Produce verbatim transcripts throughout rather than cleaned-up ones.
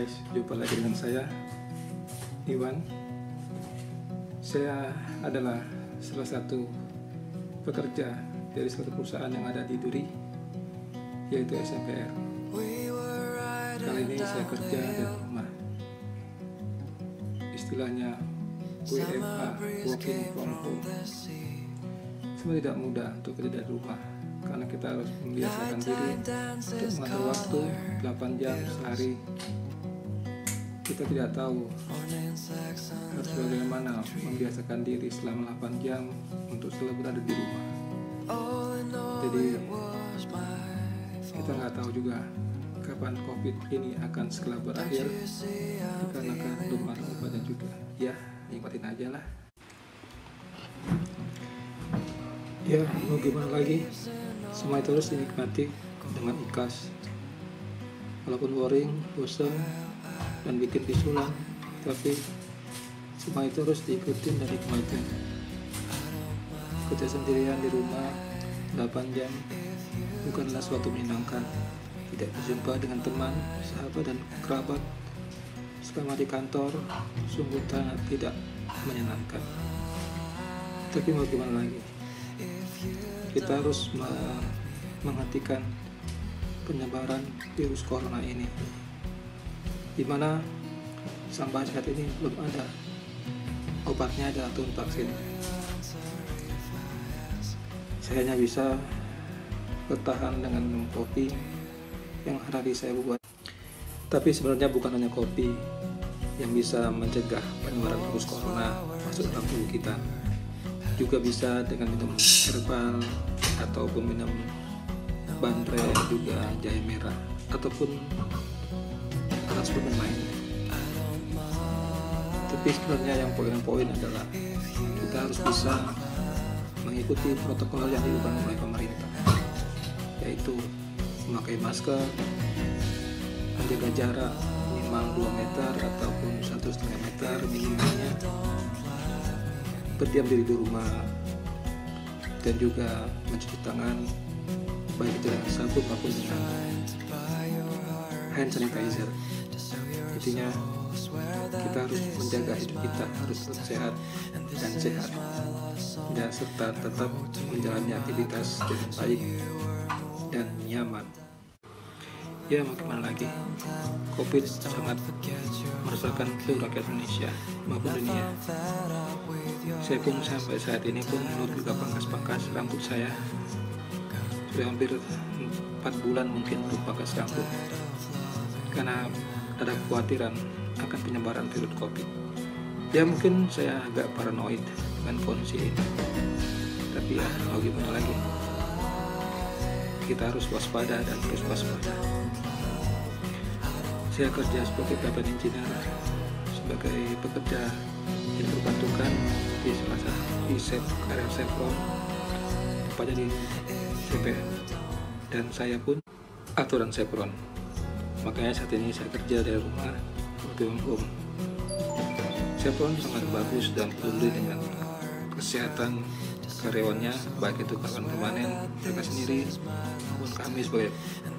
guys, jumpa lagi dengan saya Iwan. Saya adalah salah satu pekerja dari suatu perusahaan yang ada di Duri, yaitu S M P R. Kali ini saya kerja dari rumah. Istilahnya W F H, working from home. Semua tidak mudah untuk kerja dari rumah, karena kita harus membiasakan diri untuk mengatur waktu delapan jam sehari. Kita tidak tahu harus bagaimana membiasakan diri selama delapan jam untuk selalu berada di rumah. Jadi kita nggak tahu juga kapan COVID ini akan segera berakhir, dikarenakan belum ada obatnya juga. Ya, nikmatin aja lah. Ya, mau gimana lagi? Semua itu harus dinikmati dengan ikhlas. Walaupun boring, bosan, dan bikin bisulan, tapi semua itu harus diikutin dan dinikmatin. Kerja sendirian di rumah delapan jam bukanlah suatu menyenangkan. Tidak berjumpa dengan teman, sahabat, dan kerabat selama di kantor sungguh tidak menyenangkan. Tapi mau gimana lagi? Kita harus menghentikan penyebaran virus corona ini, di mana sampai saat ini belum ada obatnya atau vaksin. Saya hanya bisa bertahan dengan minum kopi yang hari saya buat. Tapi sebenarnya bukan hanya kopi yang bisa mencegah penyebaran virus corona masuk dalam tubuh kita. Juga bisa dengan minum herbal ataupun minum bandrek, juga jahe merah ataupun alat suplemen lainnya. Tapi sebenarnya yang poin-poin adalah kita harus bisa mengikuti protokol yang dibuat oleh pemerintah, yaitu memakai masker, menjaga jarak minimal dua meter ataupun satu koma lima meter minimalnya, berdiam diri di rumah, dan juga mencuci tangan baik itu dengan sabun maupun dengan hand sanitizer. Intinya kita harus menjaga hidup kita, harus tetap sehat dan sehat, dan serta tetap menjalani aktivitas dengan baik dan nyaman. Ya, mau gimana lagi? COVID sangat meresahkan seluruh rakyat Indonesia maupun dunia. Saya pun sampai saat ini pun menurut juga pangkas-pangkas rambut saya sudah hampir empat bulan mungkin belum pangkas rambut, karena ada kekhawatiran akan penyebaran virus COVID. Ya, mungkin saya agak paranoid dengan kondisi ini, tapi ya mau gimana lagi, kita harus waspada dan terus waspada. Saya kerja sebagai badan engineer, sebagai pekerja yang berbantukan di salah satu di Chevron, Chevron, tempatnya di C P M, dan saya pun aturan Chevron. Makanya saat ini saya kerja dari rumah, working from home. Chevron sangat bagus dan peduli dengan kesehatan karyawannya, baik itu karyawan permanen mereka sendiri maupun kami sebagai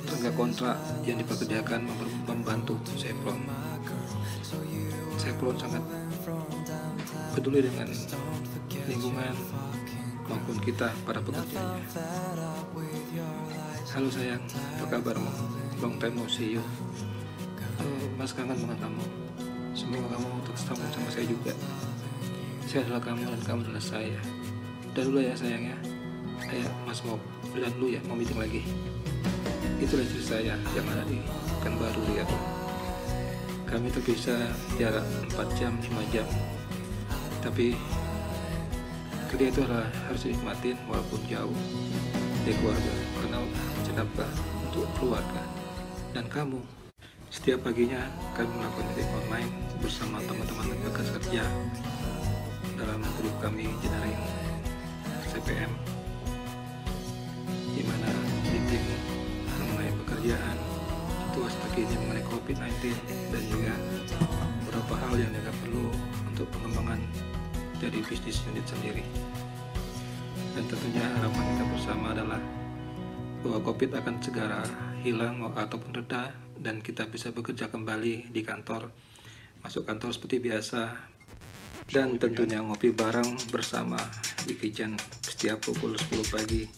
tenaga kontrak yang dipekerjakan membantu Chevron. Chevron sangat peduli dengan lingkungan maupun kita para pekerjanya. Halo sayang, apa kabarmu? Long time no see you. Uh, mas kangen banget kamu. Semoga kamu terus sama sama saya juga. Saya adalah kamu dan kamu adalah saya. Udah dulu ya sayang ya. Ayo mas mau bilang dulu ya, mau meeting lagi. Itulah istri saya yang ada di Pekanbaru, lihat. Kami terpisah jarak empat jam, lima jam. Tapi kerja itu harus dinikmatin walaupun jauh dari keluarga, karena jenaka untuk keluarga dan kamu. Setiap paginya kami melakukan meeting online bersama teman-teman rekan kerja dalam grup kami Engineering C P M, di mana meeting mengenai pekerjaan, situasi terkini mengenai COVID sembilan belas, dan juga beberapa hal yang tidak perlu untuk pengembangan dari bisnis unit sendiri. Dan tentunya harapan kita bersama adalah bahwa COVID akan segera hilang ataupun reda dan kita bisa bekerja kembali di kantor, masuk kantor seperti biasa, dan tentunya ngopi bareng bersama di kitchen setiap pukul sepuluh pagi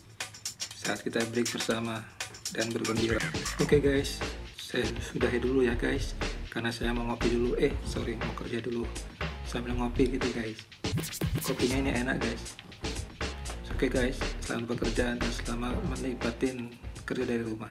saat kita break bersama dan bergembira. Oke okay guys, saya sudahi dulu ya guys, karena saya mau ngopi dulu, eh sorry mau kerja dulu sambil ngopi gitu guys. Kopinya ini enak guys. Oke okay guys, selamat bekerja dan selamat menikmati kerja dari rumah.